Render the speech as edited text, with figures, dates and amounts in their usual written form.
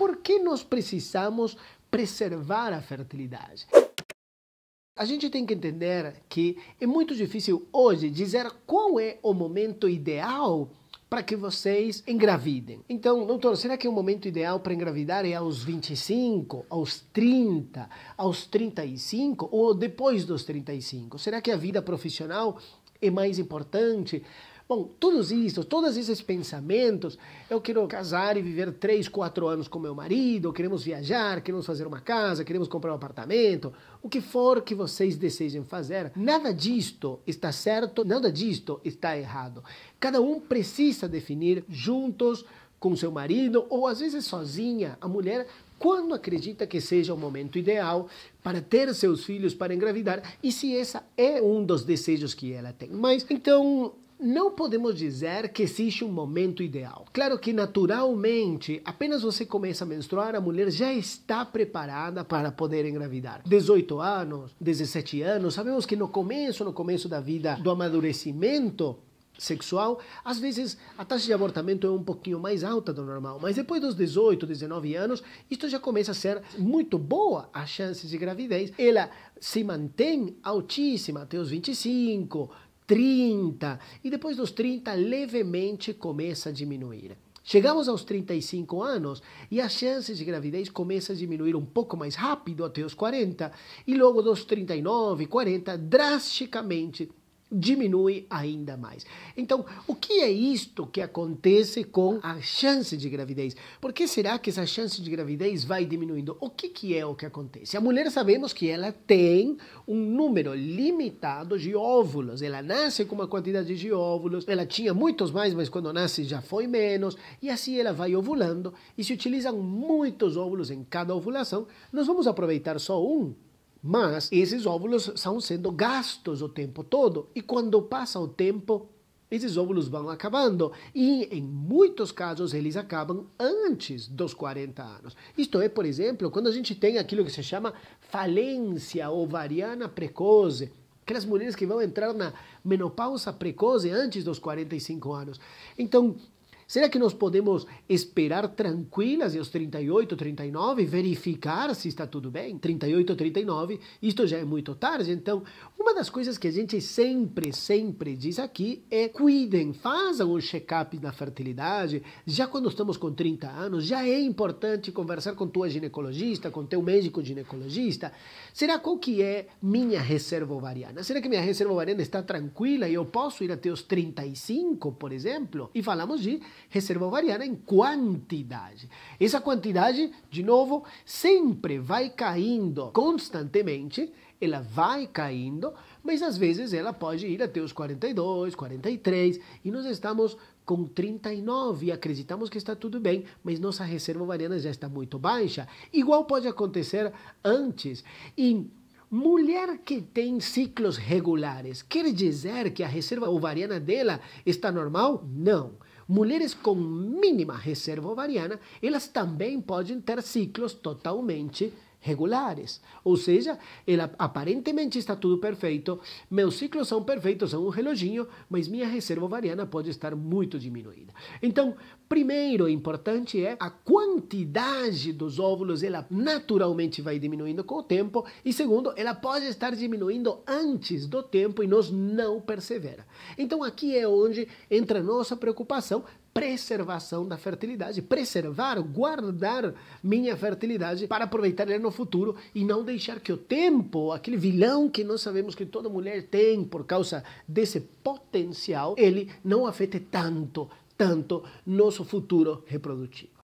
por que nós precisamos preservar a fertilidade? A gente tem que entender que é muito difícil hoje dizer qual é o momento ideal para que vocês engravidem. Então, doutor, será que o momento ideal para engravidar é aos 25, aos 30, aos 35 ou depois dos 35? Será que a vida profissional é mais importante? Bom, todos esses pensamentos, eu quero casar e viver 3, 4 anos com meu marido, queremos viajar, queremos fazer uma casa, queremos comprar um apartamento, o que for que vocês desejem fazer, nada disto está certo, nada disto está errado. Cada um precisa definir juntos com seu marido ou às vezes sozinha, a mulher, quando acredita que seja o momento ideal para ter seus filhos, para engravidar, e se essa é um dos desejos que ela tem. Mas, então, não podemos dizer que existe um momento ideal. Claro que naturalmente, apenas você começa a menstruar, a mulher já está preparada para poder engravidar. 18 anos, 17 anos, sabemos que no começo da vida do amadurecimento sexual, às vezes a taxa de abortamento é um pouquinho mais alta do normal, mas depois dos 18, 19 anos, isto já começa a ser muito boa a chance de gravidez. Ela se mantém altíssima até os 25, 30, e depois dos 30 levemente começa a diminuir. Chegamos aos 35 anos e as chances de gravidez começam a diminuir um pouco mais rápido até os 40, e logo dos 39, 40, drasticamente diminui ainda mais. Então, o que é isto que acontece com a chance de gravidez? Por que será que essa chance de gravidez vai diminuindo? O que é o que acontece? A mulher, sabemos que ela tem um número limitado de óvulos. Ela nasce com uma quantidade de óvulos. Ela tinha muitos mais, mas quando nasce já foi menos. E assim ela vai ovulando. E se utilizam muitos óvulos em cada ovulação, nós vamos aproveitar só um. Mas esses óvulos estão sendo gastos o tempo todo, e quando passa o tempo, esses óvulos vão acabando, e em muitos casos eles acabam antes dos 40 anos. Isto é, por exemplo, quando a gente tem aquilo que se chama falência ovariana precoce, aquelas mulheres que vão entrar na menopausa precoce antes dos 45 anos. Então, será que nós podemos esperar tranquilas aos 38, 39, verificar se está tudo bem? 38, 39, isto já é muito tarde. Então, uma das coisas que a gente sempre diz aqui é: cuidem, façam um check-up da fertilidade. Já quando estamos com 30 anos, já é importante conversar com tua ginecologista, com teu médico ginecologista. Será qual que é minha reserva ovariana? Será que minha reserva ovariana está tranquila e eu posso ir até os 35, por exemplo? E falamos de reserva ovariana em quantidade. Essa quantidade, de novo, sempre vai caindo constantemente, ela vai caindo, mas às vezes ela pode ir até os 42, 43, e nós estamos com 39 e acreditamos que está tudo bem, mas nossa reserva ovariana já está muito baixa. Igual pode acontecer antes. E mulher que tem ciclos regulares, quer dizer que a reserva ovariana dela está normal? Não. Mulheres com mínima reserva ovariana, elas também podem ter ciclos totalmente regulares. Ou seja, ela aparentemente está tudo perfeito, meus ciclos são perfeitos, são um reloginho, mas minha reserva ovariana pode estar muito diminuída. Então, primeiro, o importante é a quantidade dos óvulos, ela naturalmente vai diminuindo com o tempo, e segundo, ela pode estar diminuindo antes do tempo e nós não perseveramos. Então aqui é onde entra a nossa preocupação, preservação da fertilidade, preservar, guardar minha fertilidade para aproveitar ela no futuro e não deixar que o tempo, aquele vilão que nós sabemos que toda mulher tem por causa desse potencial, ele não afete tanto nosso futuro reprodutivo.